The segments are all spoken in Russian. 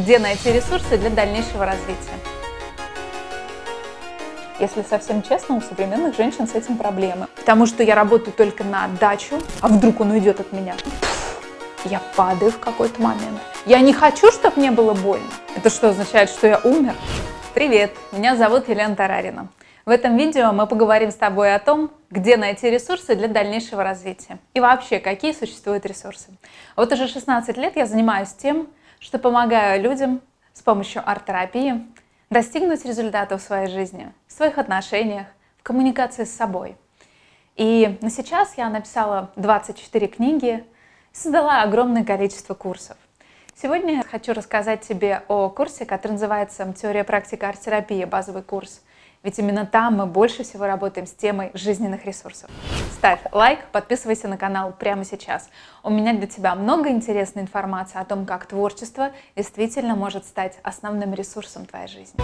где найти ресурсы для дальнейшего развития. Если совсем честно, у современных женщин с этим проблемы. Потому что я работаю только на дачу, а вдруг он уйдет от меня? Я падаю в какой-то момент. Я не хочу, чтобы мне было больно. Это что, означает, что я умер? Привет, меня зовут Елена Тарарина. В этом видео мы поговорим с тобой о том, где найти ресурсы для дальнейшего развития. И вообще, какие существуют ресурсы. Вот уже 16 лет я занимаюсь тем, что помогаю людям с помощью арт-терапии достигнуть результатов в своей жизни, в своих отношениях, в коммуникации с собой. И на сейчас я написала 24 книги, создала огромное количество курсов. Сегодня я хочу рассказать тебе о курсе, который называется «Теория и практика арт-терапии», базовый курс. Ведь именно там мы больше всего работаем с темой жизненных ресурсов. Ставь лайк, подписывайся на канал прямо сейчас. У меня для тебя много интересной информации о том, как творчество действительно может стать основным ресурсом твоей жизни.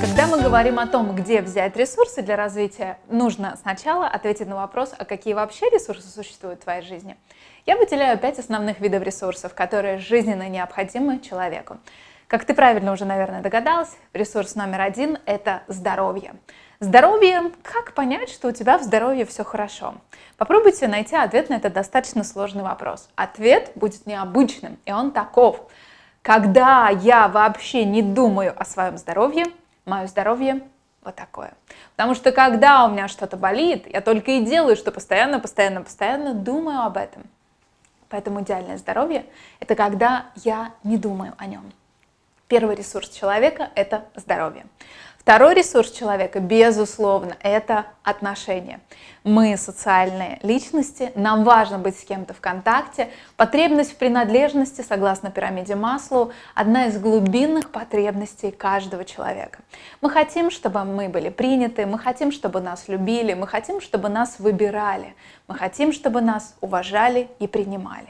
Когда мы говорим о том, где взять ресурсы для развития, нужно сначала ответить на вопрос, а какие вообще ресурсы существуют в твоей жизни. Я выделяю 5 основных видов ресурсов, которые жизненно необходимы человеку. Как ты правильно уже, наверное, догадалась, ресурс номер 1 – это здоровье. Здоровье – как понять, что у тебя в здоровье все хорошо? Попробуйте найти ответ на этот достаточно сложный вопрос. Ответ будет необычным, и он таков. Когда я вообще не думаю о своем здоровье, мое здоровье вот такое. Потому что когда у меня что-то болит, я только и делаю, что постоянно думаю об этом. Поэтому идеальное здоровье – это когда я не думаю о нем. Первый ресурс человека – это здоровье. Второй ресурс человека, безусловно, это отношения. Мы социальные личности, нам важно быть с кем-то в контакте. Потребность в принадлежности, согласно пирамиде Маслоу, одна из глубинных потребностей каждого человека. Мы хотим, чтобы мы были приняты, мы хотим, чтобы нас любили, мы хотим, чтобы нас выбирали, мы хотим, чтобы нас уважали и принимали.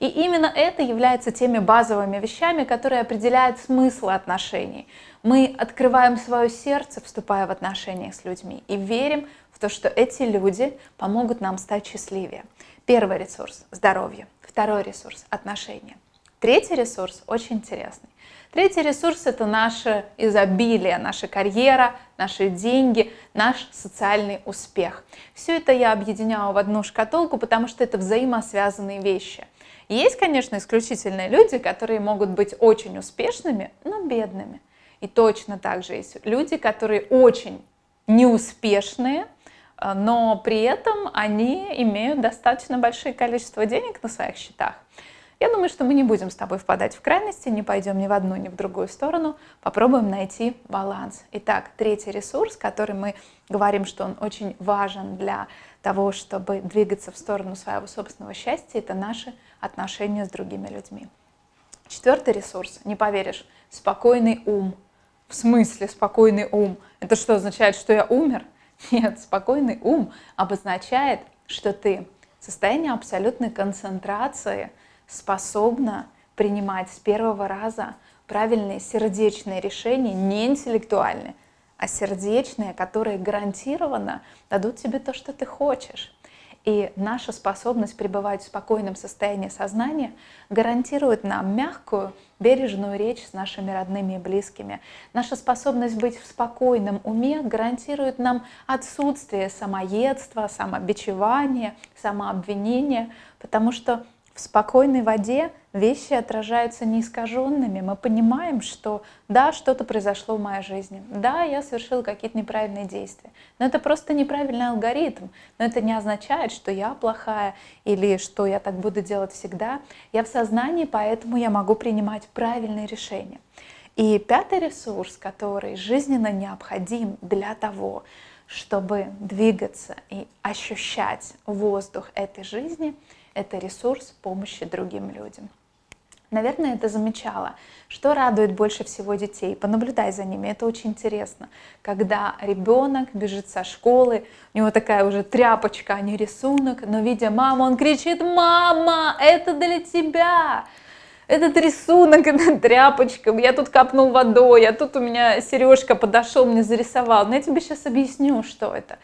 И именно это является теми базовыми вещами, которые определяют смысл отношений. Мы открываем свое сердце, вступая в отношения с людьми, и верим в то, что эти люди помогут нам стать счастливее. Первый ресурс – здоровье. Второй ресурс – отношения. Третий ресурс – очень интересный. Третий ресурс – это наше изобилие, наша карьера, наши деньги, наш социальный успех. Все это я объединяю в одну шкатулку, потому что это взаимосвязанные вещи. Есть, конечно, исключительные люди, которые могут быть очень успешными, но бедными. И точно так же есть люди, которые очень неуспешные, но при этом они имеют достаточно большое количество денег на своих счетах. Я думаю, что мы не будем с тобой впадать в крайности, не пойдем ни в одну, ни в другую сторону. Попробуем найти баланс. Итак, третий ресурс, который мы говорим, что он очень важен для того, чтобы двигаться в сторону своего собственного счастья, это наши отношения с другими людьми. Четвертый ресурс, не поверишь, спокойный ум. В смысле спокойный ум? Это что, означает, что я умер? Нет, спокойный ум обозначает, что ты в состоянии абсолютной концентрации, способна принимать с первого раза правильные сердечные решения, не интеллектуальные, а сердечные, которые гарантированно дадут тебе то, что ты хочешь. И наша способность пребывать в спокойном состоянии сознания гарантирует нам мягкую, бережную речь с нашими родными и близкими. Наша способность быть в спокойном уме гарантирует нам отсутствие самоедства, самобичевания, самообвинения, потому что в спокойной воде вещи отражаются неискаженными. Мы понимаем, что да, что-то произошло в моей жизни, да, я совершила какие-то неправильные действия, но это просто неправильный алгоритм, но это не означает, что я плохая или что я так буду делать всегда. Я в сознании, поэтому я могу принимать правильные решения. И пятый ресурс, который жизненно необходим для того, чтобы двигаться и ощущать воздух этой жизни, это ресурс помощи другим людям. Наверное, это замечала. Что радует больше всего детей? Понаблюдай за ними, это очень интересно. Когда ребенок бежит со школы, у него такая уже тряпочка, а не рисунок, но видя маму, он кричит: «Мама, это для тебя! Этот рисунок, эта тряпочка, я тут капнул водой, а тут у меня Сережка подошел, мне зарисовал». Но я тебе сейчас объясню, что это.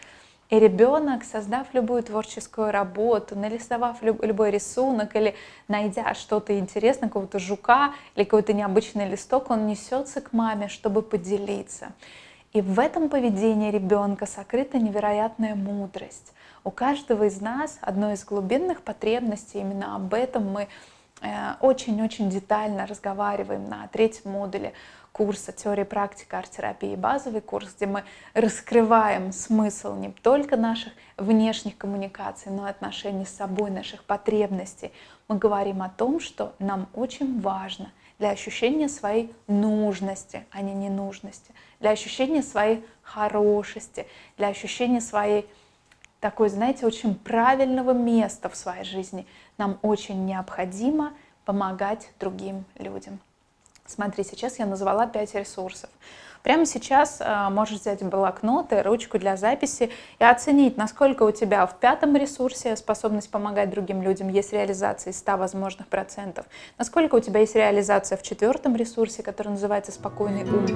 И ребенок, создав любую творческую работу, нарисовав любой рисунок или найдя что-то интересное, какого-то жука или какой-то необычный листок, он несется к маме, чтобы поделиться. И в этом поведении ребенка сокрыта невероятная мудрость. У каждого из нас одной из глубинных потребностей, именно об этом мы очень-очень детально разговариваем на третьем модуле курса «Теория и практика арт-терапии», базовый курс, где мы раскрываем смысл не только наших внешних коммуникаций, но и отношений с собой, наших потребностей. Мы говорим о том, что нам очень важно для ощущения своей нужности, а не ненужности, для ощущения своей хорошести, для ощущения своей такой, знаете, очень правильного места в своей жизни. Нам очень необходимо помогать другим людям. Смотри, сейчас я назвала 5 ресурсов. Прямо сейчас можешь взять блокнот и ручку для записи и оценить, насколько у тебя в 5-м ресурсе способность помогать другим людям есть реализация из 100 возможных процентов, насколько у тебя есть реализация в 4-м ресурсе, который называется «Спокойный ум».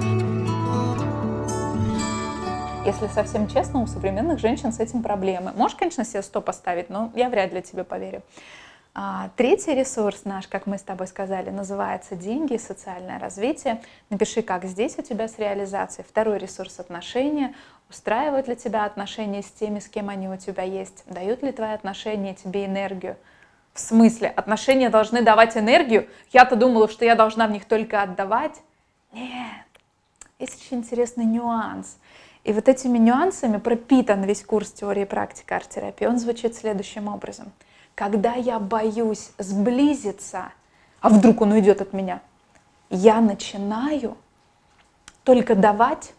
Если совсем честно, у современных женщин с этим проблемы. Можешь, конечно, себе 100 поставить, но я вряд ли тебе поверю. 3-й ресурс наш, как мы с тобой сказали, называется «Деньги и социальное развитие». Напиши, как здесь у тебя с реализацией. 2-й ресурс — отношения. Устраивают ли тебя отношения с теми, с кем они у тебя есть? Дают ли твои отношения тебе энергию? В смысле, отношения должны давать энергию? Я-то думала, что я должна в них только отдавать. Нет. Есть очень интересный нюанс. И вот этими нюансами пропитан весь курс «Теории и практика арт-терапии». Он звучит следующим образом. Когда я боюсь сблизиться, а вдруг он уйдет от меня, я начинаю только давать,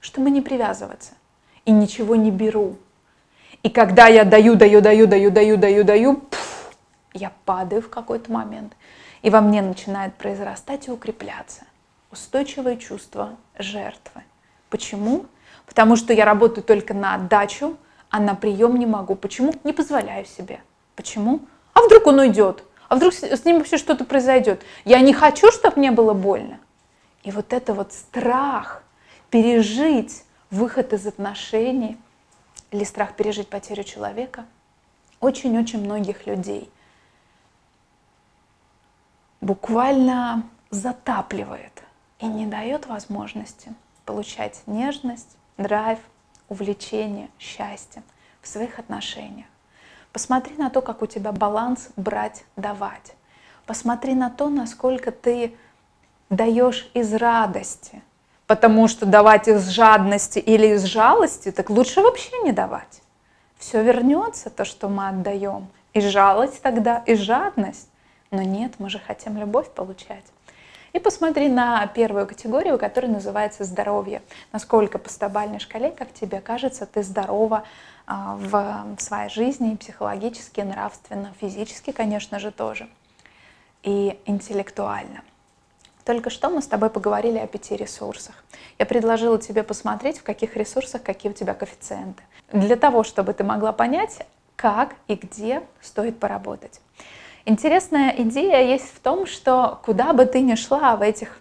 чтобы не привязываться, и ничего не беру. И когда я даю, я падаю в какой-то момент, и во мне начинает произрастать и укрепляться устойчивое чувство жертвы. Почему? Потому что я работаю только на отдачу, а на прием не могу. Почему? Не позволяю себе. Почему? А вдруг он уйдет? А вдруг с ним вообще что-то произойдет? Я не хочу, чтобы мне было больно. И вот это вот страх пережить выход из отношений или страх пережить потерю человека очень-очень многих людей буквально затапливает и не дает возможности получать нежность, драйв, увлечение, счастье в своих отношениях. Посмотри на то, как у тебя баланс брать-давать. Посмотри на то, насколько ты даешь из радости. Потому что давать из жадности или из жалости, так лучше вообще не давать. Все вернется, то, что мы отдаем. И жалость тогда, и жадность. Но нет, мы же хотим любовь получать. И посмотри на 1-ю категорию, которая называется «Здоровье». Насколько по стабильной шкале, как тебе кажется, ты здорова в своей жизни, психологически, нравственно, физически, конечно же, тоже, и интеллектуально. Только что мы с тобой поговорили о 5 ресурсах. Я предложила тебе посмотреть, в каких ресурсах какие у тебя коэффициенты, для того, чтобы ты могла понять, как и где стоит поработать. Интересная идея есть в том, что куда бы ты ни шла в этих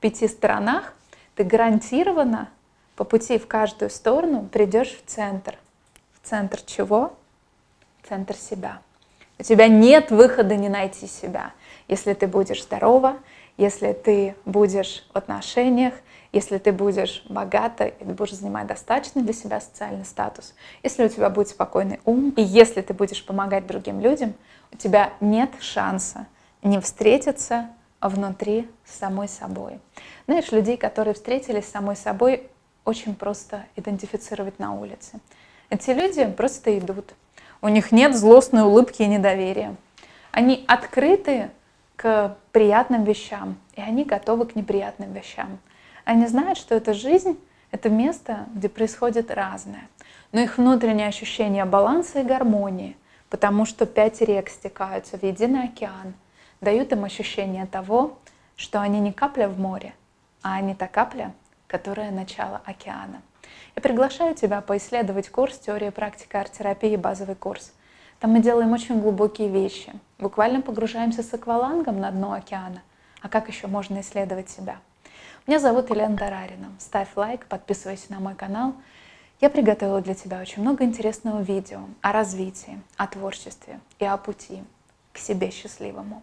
5 сторонах, ты гарантированно по пути в каждую сторону придешь в центр. В центр чего? В центр себя. У тебя нет выхода не найти себя. Если ты будешь здорова, если ты будешь в отношениях, если ты будешь богата, и ты будешь занимать достаточный для себя социальный статус, если у тебя будет спокойный ум, и если ты будешь помогать другим людям, у тебя нет шанса не встретиться внутри с самой собой. Знаешь, людей, которые встретились с самой собой, очень просто идентифицировать на улице. Эти люди просто идут. У них нет злостной улыбки и недоверия. Они открыты к приятным вещам, и они готовы к неприятным вещам. Они знают, что эта жизнь — это место, где происходит разное. Но их внутреннее ощущение баланса и гармонии, потому что 5 рек стекаются в единый океан, дают им ощущение того, что они не капля в море, а они та капля, которая начало океана. Я приглашаю тебя поисследовать курс «Теория и практика арт-терапии», базовый курс. Там мы делаем очень глубокие вещи, буквально погружаемся с аквалангом на дно океана. А как еще можно исследовать себя? Меня зовут Елена Тарарина. Ставь лайк, подписывайся на мой канал. Я приготовила для тебя очень много интересного видео о развитии, о творчестве и о пути к себе счастливому.